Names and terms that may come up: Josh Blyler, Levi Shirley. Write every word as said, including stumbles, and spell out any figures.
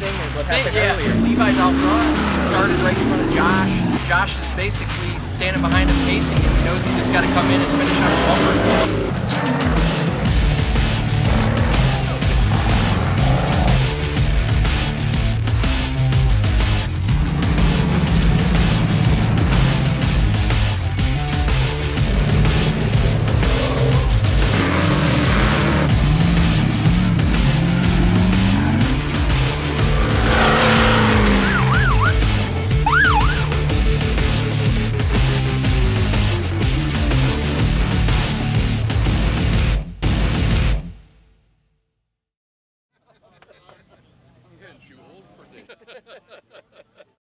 thing as what Same, happened yeah. earlier. Levi's out front, started right in front of Josh. Josh is basically standing behind him, pacing him. He knows he's just got to come in and finish on his bumper. Too old for this.